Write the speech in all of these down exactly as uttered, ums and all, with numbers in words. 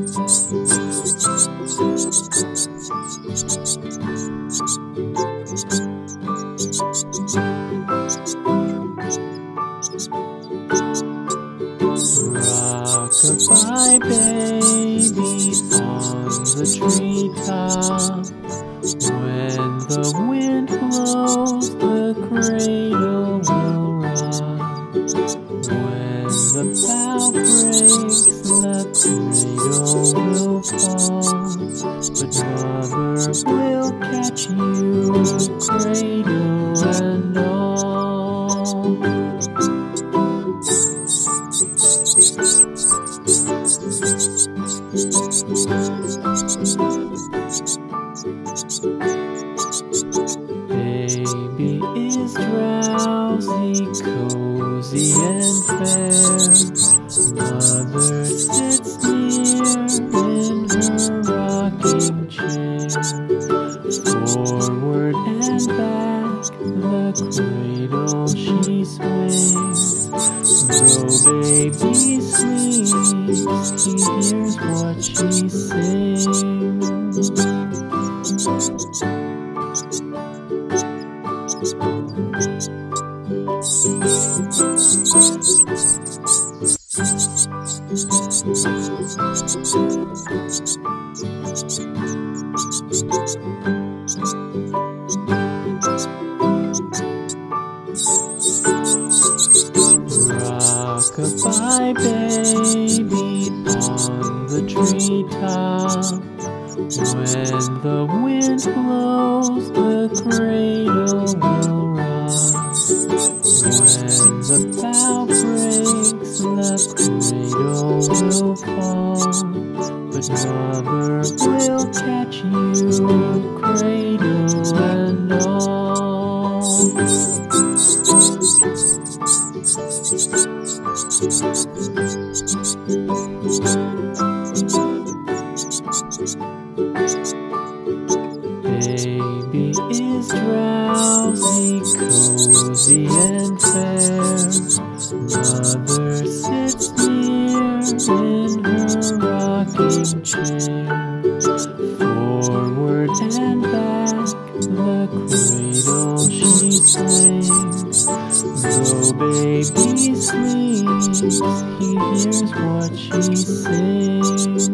Rock-a-bye, baby, on the treetop. When the wind blows, the cradle will rock. When the bough breaks, the cradle will fall. But mother will catch you, cradle and all. Baby is drowsy, cozy and fair. Mother sits near in her rocking chair. Forward and back, the cradle she swings. Though baby sleeps, he hears what she sings. Rock-a-bye, baby, on the treetop. When the wind blows, the cradle will rock. When the bough breaks, the cradle will fall. But mother will catch you, cradle and all. Baby is drowsy, cozy and fair. Mother sits near in her rocking chair. Forward and back, the cradle she swings. Though baby sleeps, he hears what she sings. From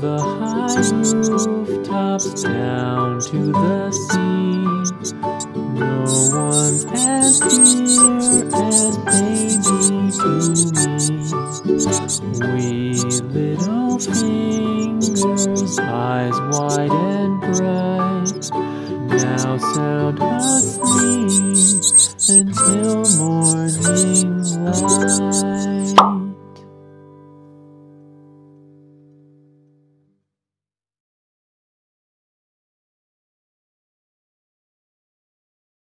the high rooftops down to the sea, no one's as dear as baby to me. Wee little fingers, eyes wide and bright, now sound asleep until morning light.